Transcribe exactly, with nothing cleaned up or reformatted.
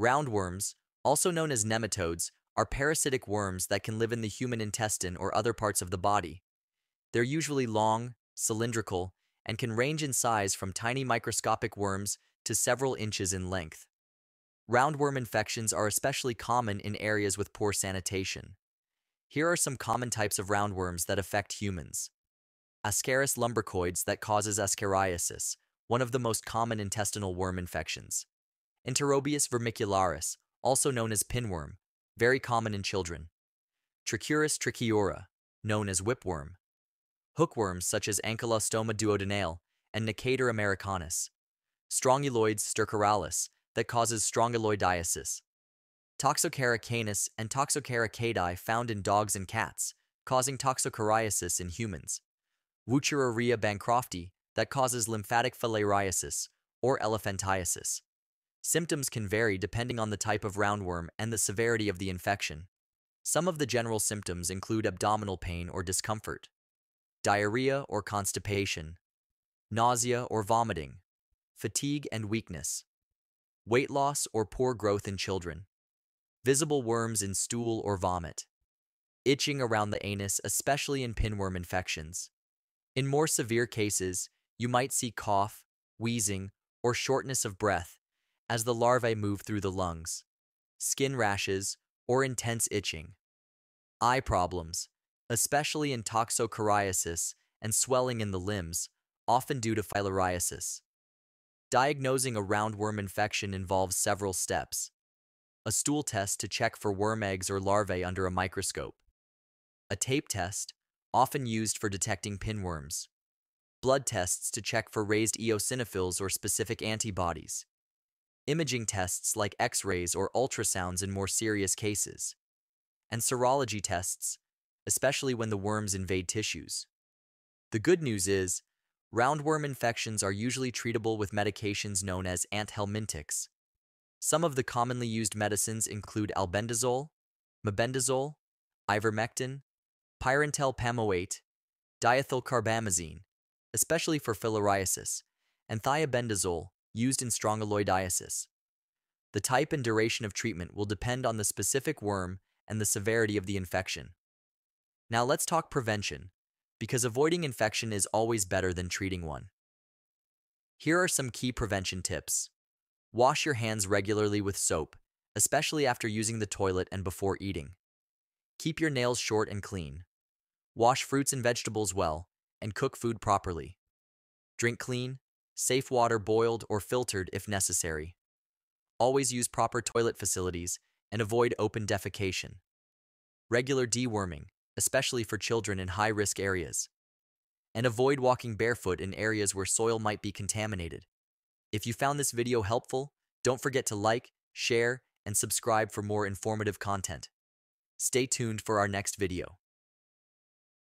Roundworms, also known as nematodes, are parasitic worms that can live in the human intestine or other parts of the body. They're usually long, cylindrical, and can range in size from tiny microscopic worms to several inches in length. Roundworm infections are especially common in areas with poor sanitation. Here are some common types of roundworms that affect humans. Ascaris lumbricoides that causes ascariasis, one of the most common intestinal worm infections. Enterobius vermicularis, also known as pinworm, very common in children. Trichuris trichiura, known as whipworm. Hookworms such as Ankylostoma duodenale and Necator americanus. Strongyloides stercoralis, that causes strongyloidiasis. Toxocara canis and Toxocara cati found in dogs and cats, causing toxocariasis in humans. Wuchereria bancrofti, that causes lymphatic filariasis or elephantiasis. Symptoms can vary depending on the type of roundworm and the severity of the infection. Some of the general symptoms include abdominal pain or discomfort, diarrhea or constipation, nausea or vomiting, fatigue and weakness, weight loss or poor growth in children, visible worms in stool or vomit, itching around the anus, especially in pinworm infections. In more severe cases, you might see cough, wheezing, or shortness of breath as the larvae move through the lungs, skin rashes, or intense itching. Eye problems, especially in toxocariasis and swelling in the limbs, often due to filariasis. Diagnosing a roundworm infection involves several steps. A stool test to check for worm eggs or larvae under a microscope. A tape test, often used for detecting pinworms. Blood tests to check for raised eosinophils or specific antibodies. Imaging tests like X-rays or ultrasounds in more serious cases. And serology tests, especially when the worms invade tissues. The good news is, roundworm infections are usually treatable with medications known as anthelmintics. Some of the commonly used medicines include albendazole, mebendazole, ivermectin, pyrantel pamoate, diethylcarbamazine, especially for filariasis, and thiabendazole, used in strongyloidiasis. The type and duration of treatment will depend on the specific worm and the severity of the infection. Now let's talk prevention, because avoiding infection is always better than treating one. Here are some key prevention tips. Wash your hands regularly with soap, especially after using the toilet and before eating. Keep your nails short and clean. Wash fruits and vegetables well, and cook food properly. Drink clean, safe water boiled or filtered if necessary. Always use proper toilet facilities and avoid open defecation. Regular deworming, especially for children in high-risk areas. And avoid walking barefoot in areas where soil might be contaminated. If you found this video helpful, don't forget to like, share, and subscribe for more informative content. Stay tuned for our next video.